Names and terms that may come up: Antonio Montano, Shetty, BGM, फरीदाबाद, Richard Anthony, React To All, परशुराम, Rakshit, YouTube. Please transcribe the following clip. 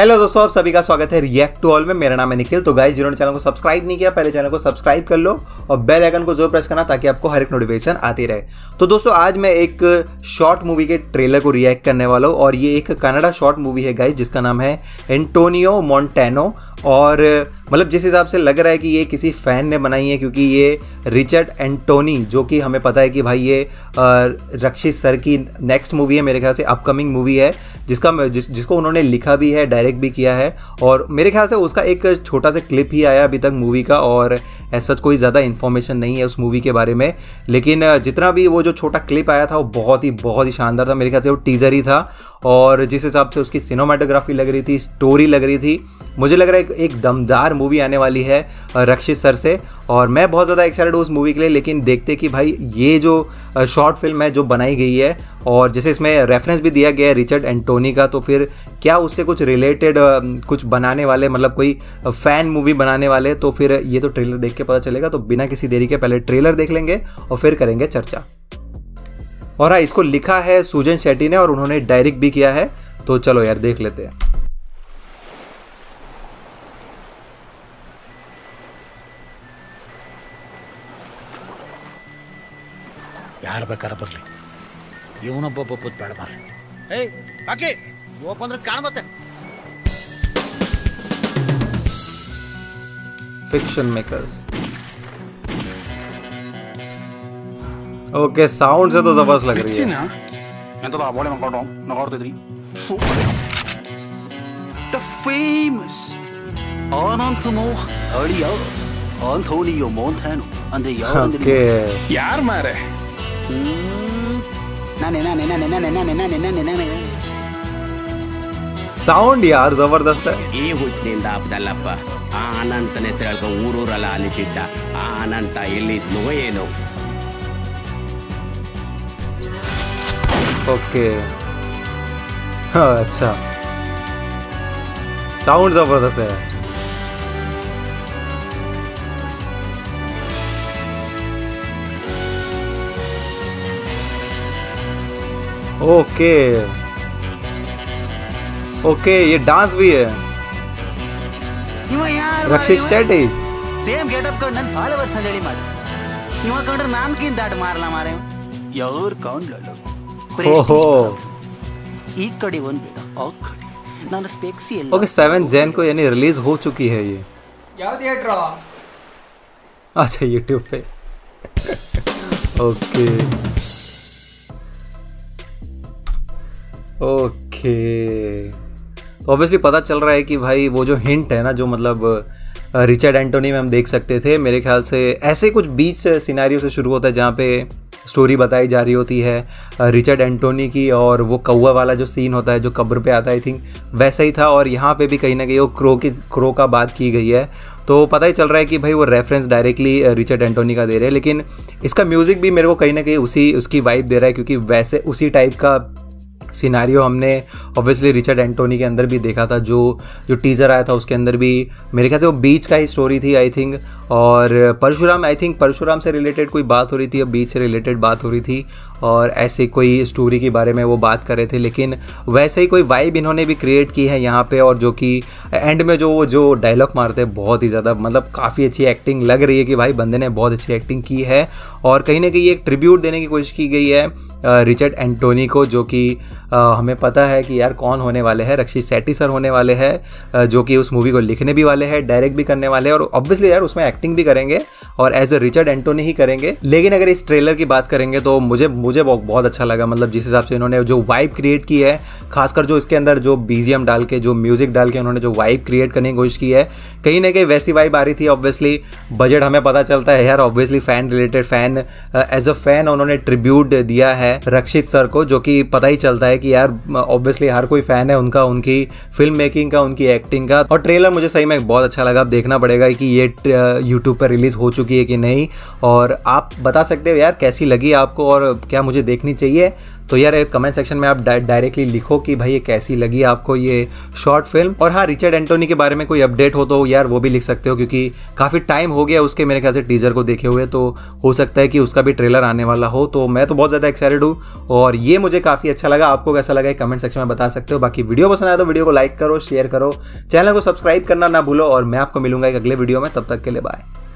Hello दोस्तों, आप सभी का स्वागत है रिएक्ट टू ऑल में। मेरा नाम है निखिल। तो गाइस, जिन्होंने चैनल को सब्सक्राइब नहीं किया, पहले चैनल को सब्सक्राइब कर लो और बेल आइकन को जरूर प्रेस करना ताकि आपको हर एक नोटिफिकेशन आती रहे। तो दोस्तों, आज मैं एक शॉर्ट मूवी के ट्रेलर को रिएक्ट करने वाला हूँ और ये एक कनाडा शॉर्ट मूवी है गाइस, जिसका नाम है एंटोनियो मोंटानो। और मतलब जिस हिसाब से लग रहा है कि ये किसी फ़ैन ने बनाई है, क्योंकि ये रिचर्ड एंटोनी, जो कि हमें पता है कि भाई ये रक्षित सर की नेक्स्ट मूवी है, मेरे ख्याल से अपकमिंग मूवी है, जिसको उन्होंने लिखा भी है, डायरेक्ट भी किया है। और मेरे ख्याल से उसका एक छोटा सा क्लिप ही आया अभी तक मूवी का, और ऐसा कोई ज़्यादा इन्फॉर्मेशन नहीं है उस मूवी के बारे में। लेकिन जितना भी वो जो छोटा क्लिप आया था वो बहुत ही शानदार था। मेरे ख्याल से वो टीज़र ही था, और जिस हिसाब से उसकी सिनेमाटोग्राफी लग रही थी, स्टोरी लग रही थी, मुझे लग रहा है एक दमदार मूवी आने वाली है रक्षित सर से। और मैं बहुत ज़्यादा एक्साइटेड हूँ उस मूवी के लिए। लेकिन देखते कि भाई ये जो शॉर्ट फिल्म है जो बनाई गई है, और जैसे इसमें रेफरेंस भी दिया गया है रिचर्ड एंटोनी का, तो फिर क्या उससे कुछ रिलेटेड कुछ बनाने वाले, मतलब कोई फ़ैन मूवी बनाने वाले, तो फिर ये तो ट्रेलर देख के पता चलेगा। तो बिना किसी देरी के पहले ट्रेलर देख लेंगे और फिर करेंगे चर्चा। और हाँ, इसको लिखा है सूजन शेट्टी ने और उन्होंने डायरेक्ट भी किया है। तो चलो यार, देख लेते हैं। यार बेकार बरली ये उन अब बहुत बड़ा मार है। ए बाकी वो 15 कान मत है। Fiction makers. ओके, साउंड से तो जबरदस्त लग रही है ना। मैं तो बोले मैं कर रहा हूं नगाड़ दे रही। The famous Antonio Montano and the यार मारे साउंड यार जबरदस्त है। ओके, हाँ अच्छा, साउंड जबरदस्त है। ओके ओके, ये डांस भी है रक्षित शेट्टी। सेम गेटअप कर नन फॉलोवर संजड़ी मार इवा काउंटर नाम की दाट मारला मारे यार कौन ललो। ओहो, ई कड़ी वन बेटा और कड़ी नान स्पेक्सी एल। ओके, 7 जन को यानी रिलीज हो चुकी है ये। याद है ड्रा, अच्छा YouTube पे। ओके ओके, तो ऑब्वियसली पता चल रहा है कि भाई वो जो हिंट है ना, जो मतलब रिचर्ड एंटोनी में हम देख सकते थे, मेरे ख्याल से ऐसे कुछ बीच सिनेरियो से शुरू होता है जहाँ पे स्टोरी बताई जा रही होती है रिचर्ड एंटोनी की, और वो कौवा वाला जो सीन होता है जो कब्र पे आता है, आई थिंक वैसा ही था। और यहाँ पे भी कहीं ना कहीं वो क्रो का बात की गई है, तो पता ही चल रहा है कि भाई वो रेफरेंस डायरेक्टली रिचर्ड एंटोनी का दे रहे हैं। लेकिन इसका म्यूज़िक भी मेरे को कहीं ना कहीं उसकी वाइब दे रहा है, क्योंकि वैसे उसी टाइप का सिनारियो हमने ऑब्वियसली रिचर्ड एंटोनी के अंदर भी देखा था। जो टीज़र आया था उसके अंदर भी मेरे ख्याल से वो बीच का ही स्टोरी थी आई थिंक, और परशुराम, आई थिंक परशुराम से रिलेटेड कोई बात हो रही थी या बीच से रिलेटेड बात हो रही थी, और ऐसे कोई स्टोरी के बारे में वो बात कर रहे थे। लेकिन वैसे ही कोई वाइब इन्होंने भी क्रिएट की है यहाँ पे, और जो कि एंड में जो डायलॉग मारते हैं, बहुत ही ज़्यादा मतलब काफ़ी अच्छी एक्टिंग लग रही है कि भाई बंदे ने बहुत अच्छी एक्टिंग की है। और कहीं ना कहीं एक ट्रिब्यूट देने की कोशिश की गई है रिचर्ड एंटोनी को, जो कि हमें पता है कि यार कौन होने वाले हैं, रक्षित शेट्टी सर होने वाले हैं, जो कि उस मूवी को लिखने भी वाले हैं, डायरेक्ट भी करने वाले हैं, और ऑब्वियसली यार उसमें एक्टिंग भी करेंगे और एज अ रिचर्ड एंटोनी ही करेंगे। लेकिन अगर इस ट्रेलर की बात करेंगे तो मुझे बहुत अच्छा लगा, मतलब जिस हिसाब से इन्होंने जो वाइब क्रिएट की है, खासकर जो इसके अंदर जो BGM डाल के, जो म्यूज़िक डाल के उन्होंने जो वाइब क्रिएट करने की कोशिश की है, कहीं ना कहीं वैसी वाइब आ रही थी। ऑब्वियसली बजट हमें पता चलता है यार, obviously fan related, fan as a fan उन्होंने ट्रिब्यूट दिया है रक्षित सर को, जो कि पता ही चलता है कि यार ऑब्वियसली हर कोई फ़ैन है उनका, उनकी फिल्म मेकिंग का, उनकी एक्टिंग का। और ट्रेलर मुझे सही में बहुत अच्छा लगा। अब देखना पड़ेगा कि ये यूट्यूब पर रिलीज़ हो चुकी है कि नहीं, और आप बता सकते हो यार कैसी लगी आपको और क्या मुझे देखनी चाहिए। तो यार कमेंट सेक्शन में आप डायरेक्टली लिखो कि भाई ये कैसी लगी आपको ये शॉर्ट फिल्म। और हाँ, रिचर्ड एंटोनी के बारे में कोई अपडेट हो तो यार वो भी लिख सकते हो, क्योंकि काफ़ी टाइम हो गया उसके मेरे ख्याल से टीजर को देखे हुए, तो हो सकता है कि उसका भी ट्रेलर आने वाला हो। तो मैं तो बहुत ज़्यादा एक्साइटेड हूँ और ये मुझे काफ़ी अच्छा लगा। आपको कैसा लगा कमेंट सेक्शन में बता सकते हो। बाकी वीडियो पसंद आया तो वीडियो को लाइक करो, शेयर करो, चैनल को सब्सक्राइब करना ना भूलो और मैं आपको मिलूंगा एक अगले वीडियो में। तब तक के लिए बाय।